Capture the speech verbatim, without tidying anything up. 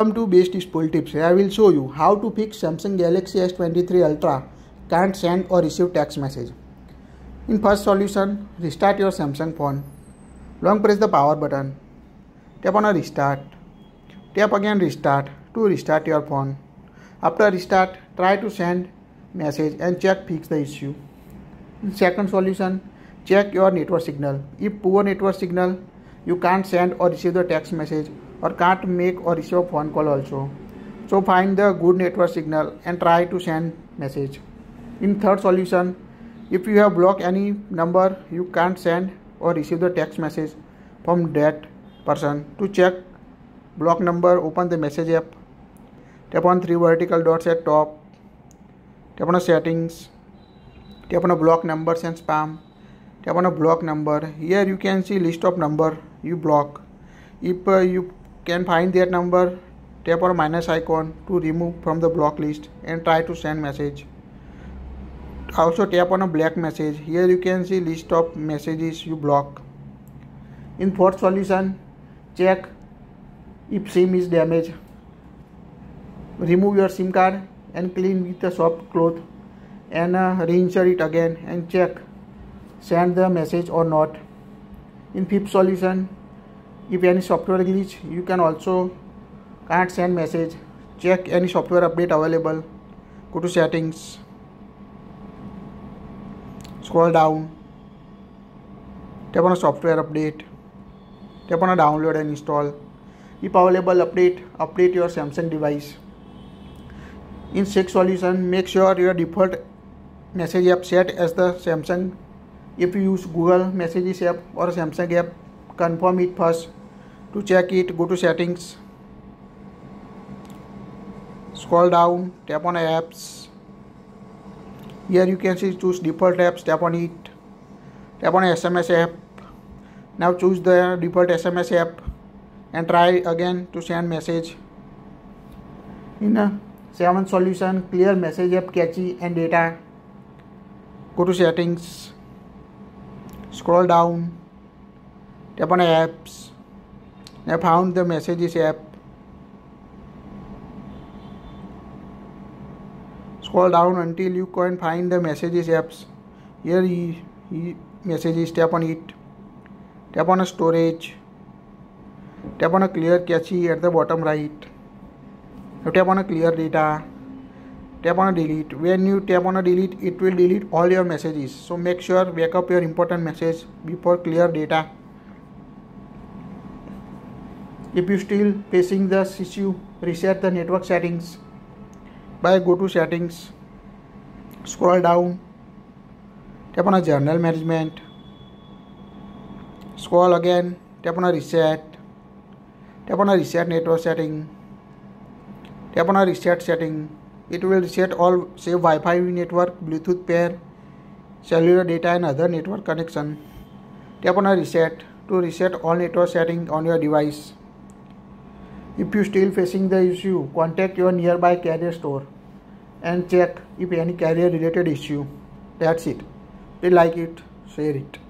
Welcome to Bestful Tips. I will show you how to fix Samsung Galaxy S twenty-three Ultra can't send or receive text message. In first solution, restart your Samsung phone. Long press the power button. Tap on a restart. Tap again restart to restart your phone. After restart, try to send message and check fix the issue. In second solution, check your network signal. If poor network signal, you can't send or receive the text message, or can't make or receive a phone call also. So find the good network signal and try to send message. In third solution, if you have blocked any number, you can't send or receive the text message from that person. To check block number, open the message app. Tap on three vertical dots at top. Tap on settings. Tap on block numbers and spam. Tap on block number. Here you can see list of number you block. If uh, you can find that number, tap on minus icon to remove from the block list and try to send message. Also tap on a black message. Here you can see list of messages you block. In fourth solution, check if SIM is damaged. Remove your SIM card and clean with a soft cloth and uh, reinsert it again and check send the message or not. In fifth solution, if any software glitch, you can also can't send message. Check any software update available. Go to settings. Scroll down. Tap on a software update. Tap on a download and install. If available update, update your Samsung device. In sixth solution, make sure your default message app set as the Samsung. If you use Google Messages app or Samsung app, confirm it first. To check it, go to settings, scroll down, tap on apps. Here you can see choose default apps, tap on it, tap on S M S app. Now choose the default S M S app and try again to send message. In a seventh solution, clear message app cache and data. Go to settings, scroll down, tap on apps. I found the messages app. Scroll down until you can find the messages apps. Here he, he messages, tap on it. Tap on a storage. Tap on a clear cache at the bottom right. Now tap on a clear data. Tap on a delete. When you tap on a delete, it will delete all your messages. So make sure back up your important message before clear data. If you still facing this issue, reset the network settings by go to settings, scroll down, tap on a journal management, scroll again, tap on a reset, tap on a reset network setting, tap on a reset setting. It will reset all save Wi-Fi network, Bluetooth pair, cellular data and other network connection. Tap on a reset to reset all network settings on your device. If you still facing the issue, contact your nearby carrier store and check if any carrier related issue. That's it. Please like it, share it.